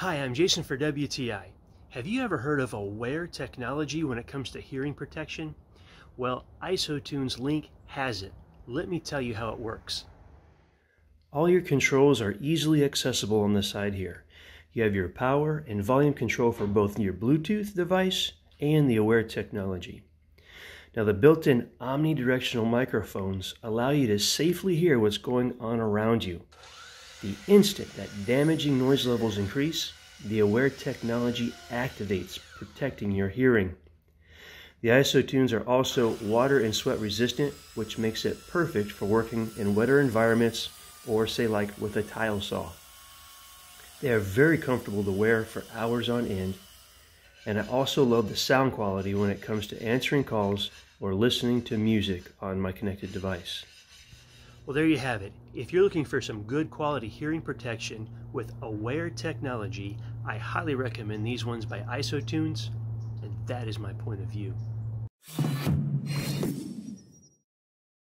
Hi, I'm Jason for WTI. Have you ever heard of AWARE technology when it comes to hearing protection? Well, ISOtunes Link has it. Let me tell you how it works. All your controls are easily accessible on the side here. You have your power and volume control for both your Bluetooth device and the AWARE technology. Now, the built-in omnidirectional microphones allow you to safely hear what's going on around you. The instant that damaging noise levels increase, the AWARE technology activates, protecting your hearing. The ISOtunes are also water and sweat resistant, which makes it perfect for working in wetter environments or, say, like with a tile saw. They are very comfortable to wear for hours on end, and I also love the sound quality when it comes to answering calls or listening to music on my connected device. Well, there you have it. If you're looking for some good quality hearing protection with AWARE technology, I highly recommend these ones by ISOtunes, and that is my point of view.